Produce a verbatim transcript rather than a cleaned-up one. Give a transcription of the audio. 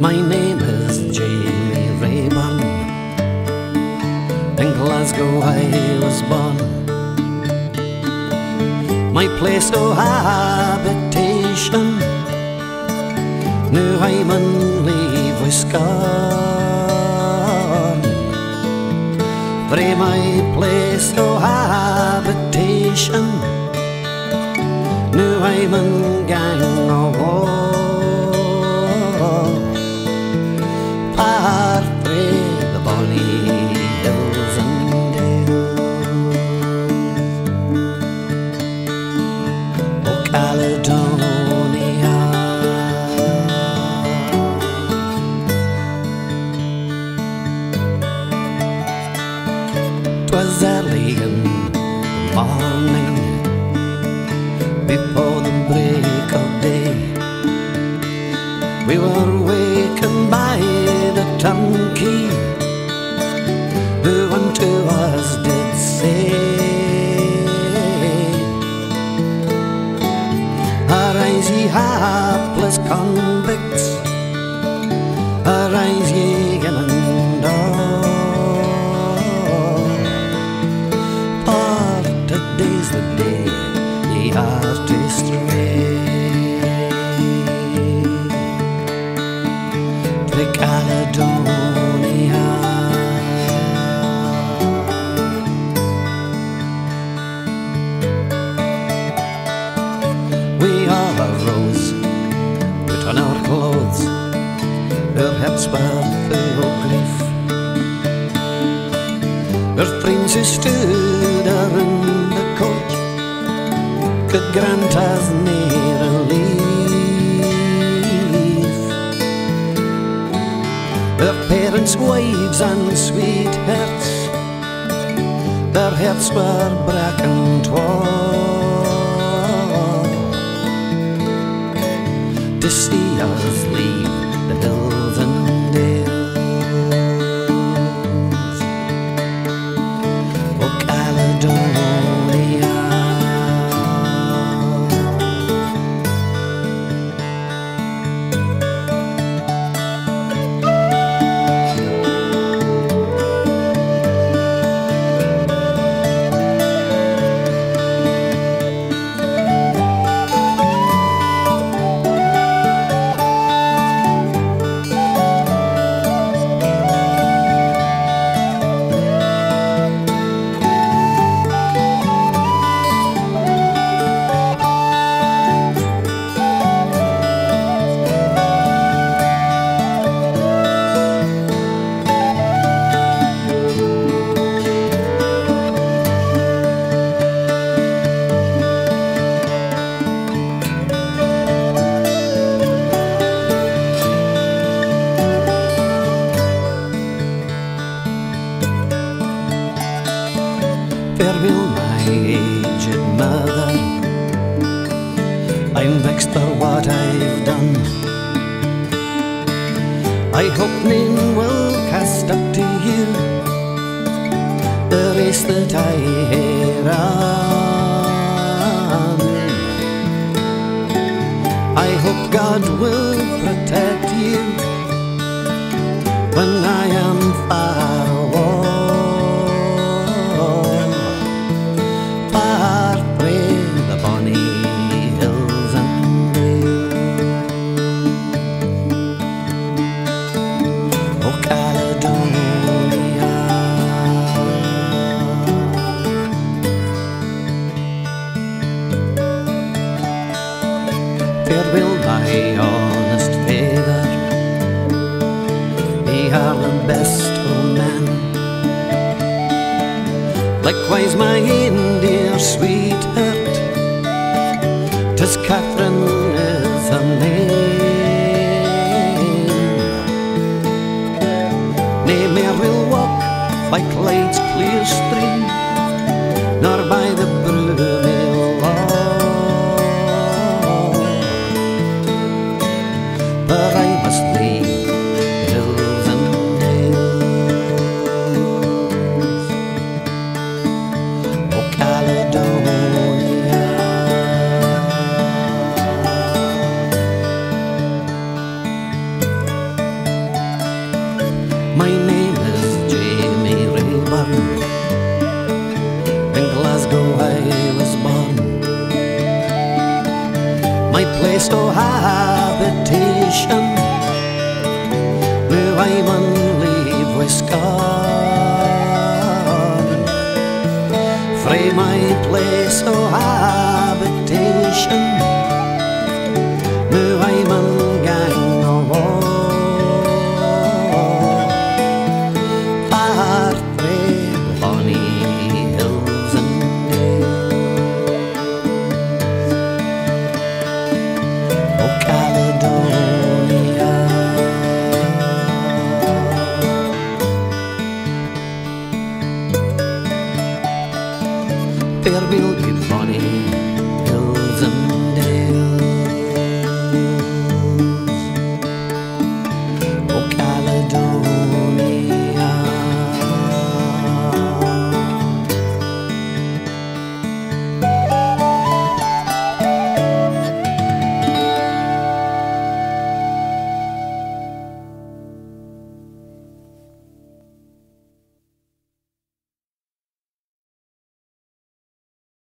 My name is Jamie Raeburn. In Glasgow I was born. My place of habitation, now I'm in leave with scorn. Frae my place of habitation, now I'm in gang of war. Twas early in the morning, before the break of day, we were wakened by the turnkey, who unto us did say, "Arise, ye hapless convicts, arise, ye gallant." Caledonia, we all arose, put on our clothes, our heads were full of grief. Our friends who stood around the court could grant us near relief. Their parents, wives and sweethearts, their hearts were broken torn to see us leave the hills and dales. O Caledonia, farewell, my aged mother, I'm vexed for what I've done. I hope none will cast up to you the race that I have run. I hope God will protect you when I am far away. Farewell, my honest father, ye are the best of men. Likewise, my dear sweetheart, 'tis Catherine is her name. Nay, mare will walk by Clyde's clear stream, nor by the broom. My name is Jamie Raeburn. In Glasgow I was born. My place of habitation, where I man live with scorn. From my place of habitation,